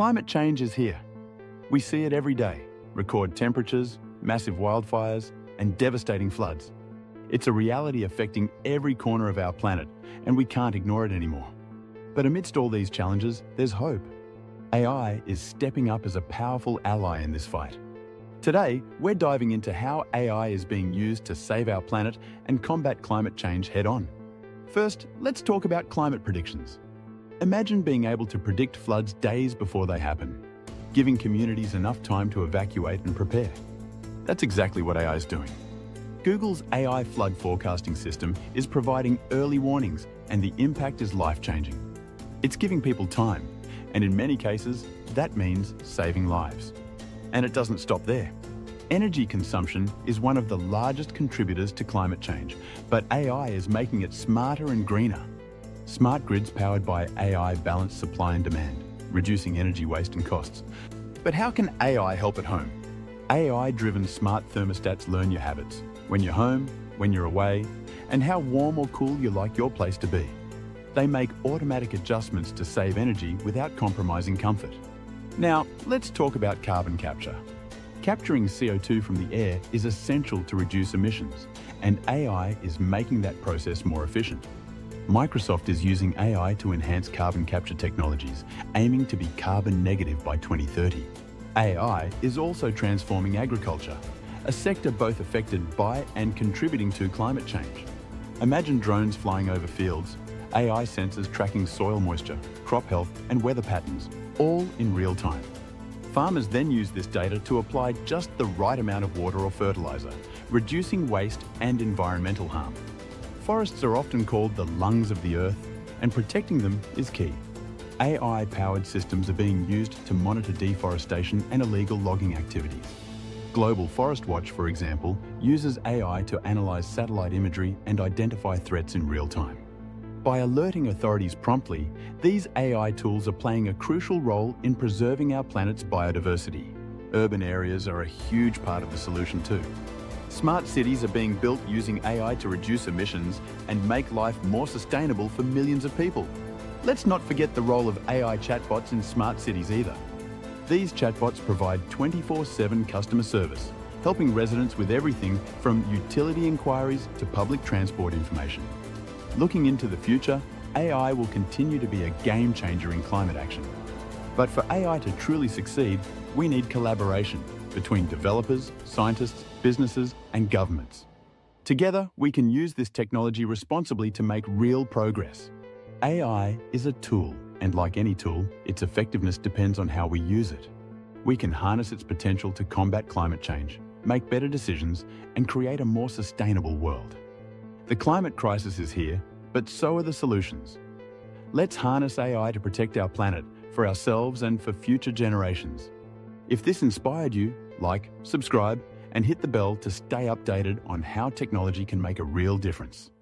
Climate change is here. We see it every day. Record temperatures, massive wildfires, and devastating floods. It's a reality affecting every corner of our planet, and we can't ignore it anymore. But amidst all these challenges, there's hope. AI is stepping up as a powerful ally in this fight. Today, we're diving into how AI is being used to save our planet and combat climate change head-on. First, let's talk about climate predictions. Imagine being able to predict floods days before they happen, giving communities enough time to evacuate and prepare. That's exactly what AI is doing. Google's AI flood forecasting system is providing early warnings, and the impact is life-changing. It's giving people time, and in many cases, that means saving lives. And it doesn't stop there. Energy consumption is one of the largest contributors to climate change, but AI is making it smarter and greener. Smart grids powered by AI balance supply and demand, reducing energy waste and costs. But how can AI help at home? AI-driven smart thermostats learn your habits, when you're home, when you're away, and how warm or cool you like your place to be. They make automatic adjustments to save energy without compromising comfort. Now, let's talk about carbon capture. Capturing CO2 from the air is essential to reduce emissions, and AI is making that process more efficient. Microsoft is using AI to enhance carbon capture technologies, aiming to be carbon negative by 2030. AI is also transforming agriculture, a sector both affected by and contributing to climate change. Imagine drones flying over fields, AI sensors tracking soil moisture, crop health, and weather patterns, all in real time. Farmers then use this data to apply just the right amount of water or fertilizer, reducing waste and environmental harm. Forests are often called the lungs of the earth, and protecting them is key. AI-powered systems are being used to monitor deforestation and illegal logging activities. Global Forest Watch, for example, uses AI to analyze satellite imagery and identify threats in real time. By alerting authorities promptly, these AI tools are playing a crucial role in preserving our planet's biodiversity. Urban areas are a huge part of the solution too. Smart cities are being built using AI to reduce emissions and make life more sustainable for millions of people. Let's not forget the role of AI chatbots in smart cities either. These chatbots provide 24/7 customer service, helping residents with everything from utility inquiries to public transport information. Looking into the future, AI will continue to be a game changer in climate action. But for AI to truly succeed, we need collaboration between developers, scientists, businesses, and governments. Together, we can use this technology responsibly to make real progress. AI is a tool, and like any tool, its effectiveness depends on how we use it. We can harness its potential to combat climate change, make better decisions, and create a more sustainable world. The climate crisis is here, but so are the solutions. Let's harness AI to protect our planet, for ourselves and for future generations. If this inspired you, like, subscribe, and hit the bell to stay updated on how technology can make a real difference.